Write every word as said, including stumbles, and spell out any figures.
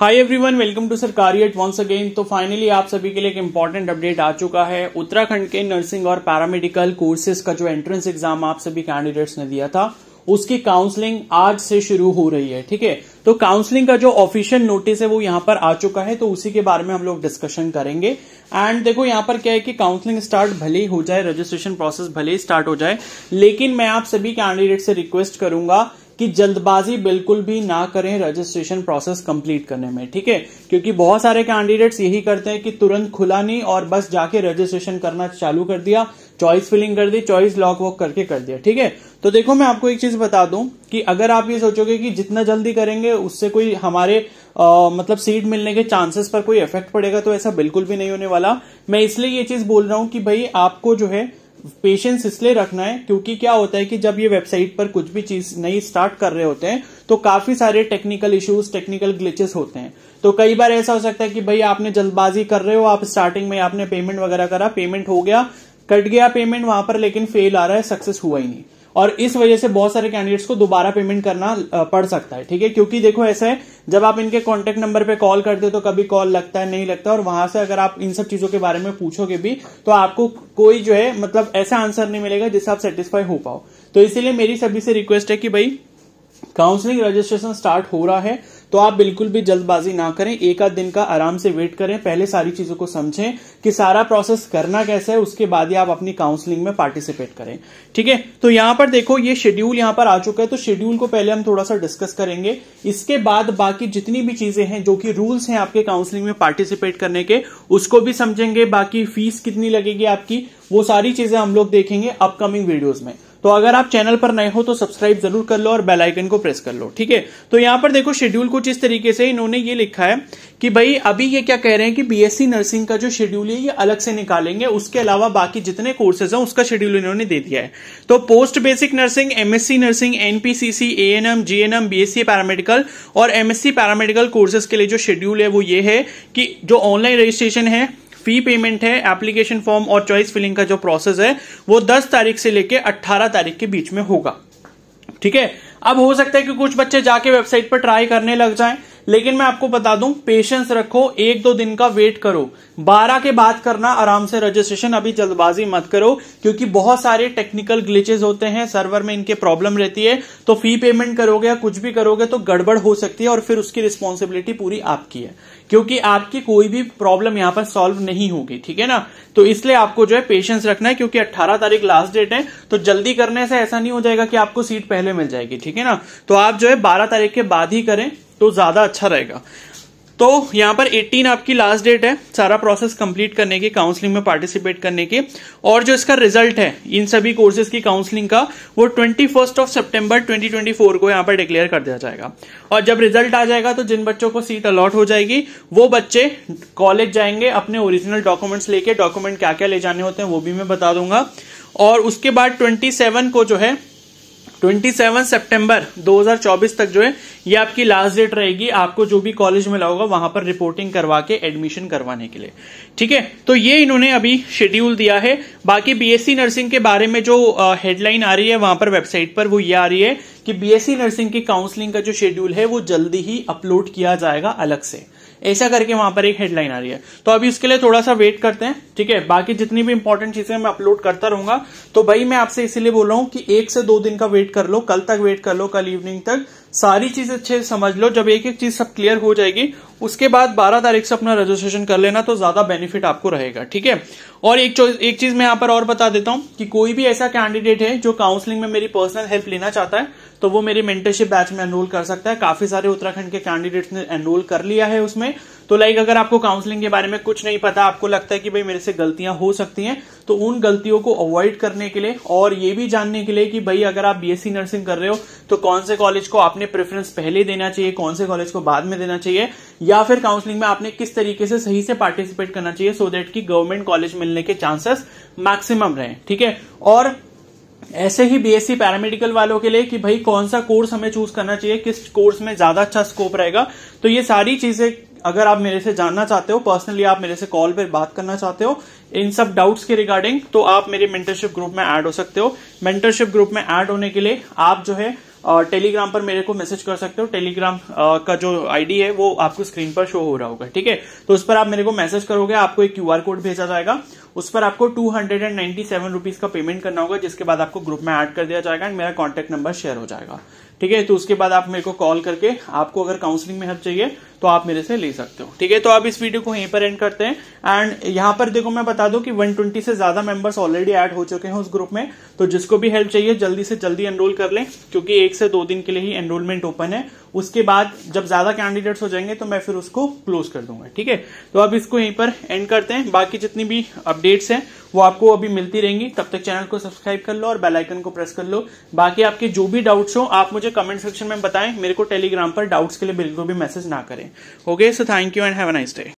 Hi everyone, welcome to सरकारियत once again. तो finally आप सभी के लिए एक इम्पॉर्टेंट अपडेट आ चुका है। उत्तराखंड के नर्सिंग और पैरामेडिकल कोर्सेज का जो एंट्रेंस एग्जाम आप सभी कैंडिडेट्स ने दिया था, उसकी काउंसलिंग आज से शुरू हो रही है। ठीक है, तो काउंसलिंग का जो ऑफिशियल नोटिस है वो यहाँ पर आ चुका है, तो उसी के बारे में हम लोग डिस्कशन करेंगे। एंड देखो यहाँ पर क्या है कि काउंसलिंग स्टार्ट भले ही हो जाए, रजिस्ट्रेशन प्रोसेस भले ही स्टार्ट हो जाए, लेकिन मैं आप सभी कैंडिडेट से रिक्वेस्ट करूंगा कि जल्दबाजी बिल्कुल भी ना करें रजिस्ट्रेशन प्रोसेस कंप्लीट करने में। ठीक है, क्योंकि बहुत सारे कैंडिडेट्स यही करते हैं कि तुरंत खुला नहीं और बस जाके रजिस्ट्रेशन करना चालू कर दिया, चॉइस फिलिंग कर दी, चॉइस लॉक वॉक करके कर दिया। ठीक है, तो देखो मैं आपको एक चीज बता दूं कि अगर आप ये सोचोगे कि जितना जल्दी करेंगे उससे कोई हमारे आ, मतलब सीट मिलने के चांसेस पर कोई इफेक्ट पड़ेगा, तो ऐसा बिल्कुल भी नहीं होने वाला। मैं इसलिए ये चीज बोल रहा हूं कि भाई आपको जो है पेशेंस इसलिए रखना है, क्योंकि क्या होता है कि जब ये वेबसाइट पर कुछ भी चीज नई स्टार्ट कर रहे होते हैं तो काफी सारे टेक्निकल इश्यूज, टेक्निकल ग्लिचेस होते हैं। तो कई बार ऐसा हो सकता है कि भाई आपने जल्दबाजी कर रहे हो, आप स्टार्टिंग में आपने पेमेंट वगैरह करा, पेमेंट हो गया, कट गया पेमेंट वहां पर, लेकिन फेल आ रहा है, सक्सेस हुआ ही नहीं, और इस वजह से बहुत सारे कैंडिडेट्स को दोबारा पेमेंट करना पड़ सकता है। ठीक है, क्योंकि देखो ऐसा है, जब आप इनके कॉन्टेक्ट नंबर पे कॉल करते हो तो कभी कॉल लगता है, नहीं लगता, और वहां से अगर आप इन सब चीजों के बारे में पूछोगे भी तो आपको कोई जो है मतलब ऐसा आंसर नहीं मिलेगा जिससे आप सेटिस्फाई हो पाओ। तो इसीलिए मेरी सभी से रिक्वेस्ट है कि भाई काउंसलिंग रजिस्ट्रेशन स्टार्ट हो रहा है, तो आप बिल्कुल भी जल्दबाजी ना करें, एक आध दिन का आराम से वेट करें, पहले सारी चीजों को समझें कि सारा प्रोसेस करना कैसा है, उसके बाद ही आप अपनी काउंसलिंग में पार्टिसिपेट करें। ठीक है, तो यहां पर देखो ये शेड्यूल यहां पर आ चुका है, तो शेड्यूल को पहले हम थोड़ा सा डिस्कस करेंगे, इसके बाद बाकी जितनी भी चीजें हैं जो कि रूल्स हैं आपके काउंसलिंग में पार्टिसिपेट करने के, उसको भी समझेंगे, बाकी फीस कितनी लगेगी आपकी, वो सारी चीजें हम लोग देखेंगे अपकमिंग वीडियोज में। तो अगर आप चैनल पर नए हो तो सब्सक्राइब जरूर कर लो और बेल आइकन को प्रेस कर लो। ठीक है, तो यहां पर देखो शेड्यूल कुछ इस तरीके से इन्होंने ये लिखा है कि भाई अभी ये क्या कह रहे हैं कि बीएससी नर्सिंग का जो शेड्यूल है ये अलग से निकालेंगे, उसके अलावा बाकी जितने कोर्सेज हैं उसका शेड्यूल इन्होंने दे दिया है। तो post basic nursing, MSc nursing, NPCC, ANM, GNM, BSc paramedical और एमएससी पैरामेडिकल कोर्सेज के लिए जो शेड्यूल है वो ये है कि जो ऑनलाइन रजिस्ट्रेशन है, फी पेमेंट है, एप्लीकेशन फॉर्म और चॉइस फिलिंग का जो प्रोसेस है वो दस तारीख से लेके अठारह तारीख के बीच में होगा। ठीक है, अब हो सकता है कि कुछ बच्चे जाके वेबसाइट पर ट्राई करने लग जाएं, लेकिन मैं आपको बता दूं पेशेंस रखो, एक दो दिन का वेट करो, बारह के बाद करना आराम से रजिस्ट्रेशन, अभी जल्दबाजी मत करो, क्योंकि बहुत सारे टेक्निकल ग्लिचेस होते हैं, सर्वर में इनके प्रॉब्लम रहती है, तो फी पेमेंट करोगे या कुछ भी करोगे तो गड़बड़ हो सकती है, और फिर उसकी रिस्पॉन्सिबिलिटी पूरी आपकी है, क्योंकि आपकी कोई भी प्रॉब्लम यहां पर सॉल्व नहीं होगी। ठीक है ना, तो इसलिए आपको जो है पेशेंस रखना है, क्योंकि अट्ठारह तारीख लास्ट डेट है, तो जल्दी करने से ऐसा नहीं हो जाएगा कि आपको सीट पहले मिल जाएगी। ठीक है ना, तो आप जो है बारह तारीख के बाद ही करें तो ज्यादा अच्छा रहेगा। तो यहां पर अठारह आपकी लास्ट डेट है सारा प्रोसेस कंप्लीट करने की, काउंसलिंग में पार्टिसिपेट करने की, और जो इसका रिजल्ट है इन सभी कोर्सेज की काउंसलिंग का वो इक्कीस ऑफ सितंबर दो हज़ार चौबीस को यहां पर डिक्लेयर कर दिया जाएगा। और जब रिजल्ट आ जाएगा तो जिन बच्चों को सीट अलॉट हो जाएगी वो बच्चे कॉलेज जाएंगे अपने ओरिजिनल डॉक्यूमेंट्स लेके, डॉक्यूमेंट क्या क्या ले जाने होते हैं वो भी मैं बता दूंगा। और उसके बाद ट्वेंटी सेवन को जो है सत्ताईस सितंबर दो हज़ार चौबीस तक जो है ये आपकी लास्ट डेट रहेगी, आपको जो भी कॉलेज मिला होगा वहां पर रिपोर्टिंग करवा के एडमिशन करवाने के लिए। ठीक है, तो ये इन्होंने अभी शेड्यूल दिया है। बाकी बीएससी नर्सिंग के बारे में जो हेडलाइन आ रही है वहां पर वेबसाइट पर वो ये आ रही है कि बीएससी नर्सिंग की काउंसलिंग का जो शेड्यूल है वो जल्दी ही अपलोड किया जाएगा अलग से, ऐसा करके वहां पर एक हेडलाइन आ रही है, तो अभी उसके लिए थोड़ा सा वेट करते हैं। ठीक है, बाकी जितनी भी इंपॉर्टेंट चीजें मैं अपलोड करता रहूंगा, तो भाई मैं आपसे इसीलिए बोल रहा हूं कि एक से दो दिन का वेट कर लो, कल तक वेट कर लो, कल इवनिंग तक सारी चीज अच्छे से समझ लो, जब एक एक चीज सब क्लियर हो जाएगी उसके बाद बारह तारीख से अपना रजिस्ट्रेशन कर लेना, तो ज्यादा बेनिफिट आपको रहेगा। ठीक है, और एक एक चीज मैं यहां पर और बता देता हूं कि कोई भी ऐसा कैंडिडेट है जो काउंसलिंग में मेरी पर्सनल हेल्प लेना चाहता है तो वो मेरी मेंटरशिप बैच में एनरोल कर सकता है। काफी सारे उत्तराखंड के कैंडिडेट्स ने एनरोल कर लिया है उसमें। तो लाइक अगर आपको काउंसलिंग के बारे में कुछ नहीं पता, आपको लगता है कि भाई मेरे से गलतियां हो सकती हैं, तो उन गलतियों को अवॉइड करने के लिए और ये भी जानने के लिए कि भाई अगर आप बीएससी नर्सिंग कर रहे हो तो कौन से कॉलेज को आपने प्रेफरेंस पहले देना चाहिए, कौन से कॉलेज को बाद में देना चाहिए, या फिर काउंसलिंग में आपने किस तरीके से सही से पार्टिसिपेट करना चाहिए सो दैट कि गवर्नमेंट कॉलेज मिलने के चांसेस मैक्सिमम रहे। ठीक है, और ऐसे ही बीएससी पैरामेडिकल वालों के लिए कि भाई कौन सा कोर्स हमें चूज करना चाहिए, किस कोर्स में ज्यादा अच्छा स्कोप रहेगा, तो ये सारी चीजें अगर आप मेरे से जानना चाहते हो, पर्सनली आप मेरे से कॉल पर बात करना चाहते हो इन सब डाउट्स के रिगार्डिंग, तो आप मेरे मेंटरशिप ग्रुप में ऐड हो सकते हो। मेंटरशिप ग्रुप में ऐड होने के लिए आप जो है टेलीग्राम पर मेरे को मैसेज कर सकते हो। टेलीग्राम का जो आईडी है वो आपको स्क्रीन पर शो हो रहा होगा, ठीक है। तो उस पर आप मेरे को मैसेज करोगे, आपको एक क्यूआर कोड भेजा जाएगा, उस पर आपको two hundred and ninety seven rupees का पेमेंट करना होगा, जिसके बाद आपको ग्रुप में ऐड कर दिया जाएगा एंड मेरा कॉन्टैक्ट नंबर शेयर हो जाएगा, ठीक है। तो उसके बाद आप मेरे को कॉल करके आपको अगर काउंसलिंग में हेल्प चाहिए तो आप मेरे से ले सकते हो, ठीक है। तो आप इस वीडियो को यहीं पर एंड करते हैं। एंड यहाँ पर देखो मैं बता दूं कि एक सौ बीस से ज्यादा मेंबर्स ऑलरेडी ऐड हो चुके हैं उस ग्रुप में, तो जिसको भी हेल्प चाहिए जल्दी से जल्दी एनरोल कर लें, क्योंकि एक से दो दिन के लिए ही एनरोलमेंट ओपन है। उसके बाद जब ज्यादा कैंडिडेट्स हो जाएंगे तो मैं फिर उसको क्लोज कर दूंगा, ठीक है। तो अब इसको यहीं पर एंड करते हैं। बाकी जितनी भी अपडेट्स हैं वो आपको अभी मिलती रहेंगी, तब तक चैनल को सब्सक्राइब कर लो और बेल आइकन को प्रेस कर लो। बाकी आपके जो भी डाउट्स हो आप मुझे कमेंट सेक्शन में बताएं, मेरे को टेलीग्राम पर डाउट्स के लिए बिल्कुल भी मैसेज ना करें। Okay, so thank you and have a nice day.